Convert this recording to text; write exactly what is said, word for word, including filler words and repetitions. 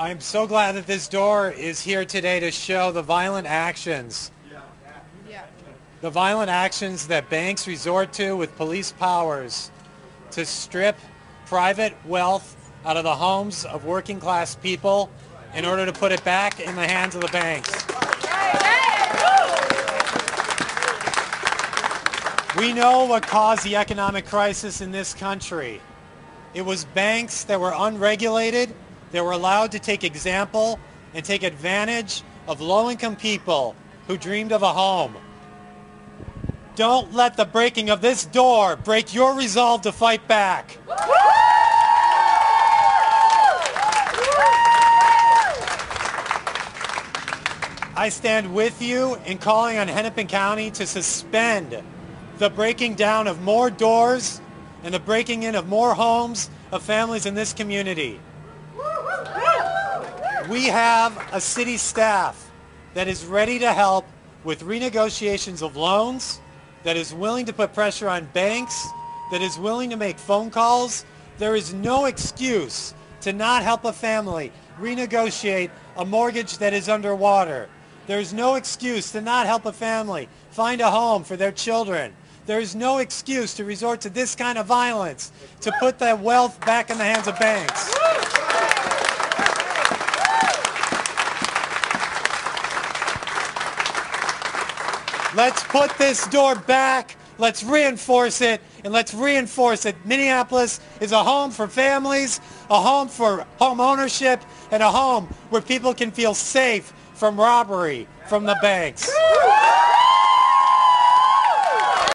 I'm so glad that this door is here today to show the violent actions. Yeah. Yeah. The violent actions that banks resort to with police powers to strip private wealth out of the homes of working class people in order to put it back in the hands of the banks. We know what caused the economic crisis in this country. It was banks that were unregulated, that were allowed to take example and take advantage of low-income people who dreamed of a home. Don't let the breaking of this door break your resolve to fight back. I stand with you in calling on Hennepin County to suspend the breaking down of more doors and the breaking in of more homes of families in this community. We have a city staff that is ready to help with renegotiations of loans, that is willing to put pressure on banks, that is willing to make phone calls. There is no excuse to not help a family renegotiate a mortgage that is underwater. There is no excuse to not help a family find a home for their children. There is no excuse to resort to this kind of violence to put that wealth back in the hands of banks. Let's put this door back. Let's reinforce it, and let's reinforce that Minneapolis is a home for families, a home for home ownership, and a home where people can feel safe from robbery from the banks.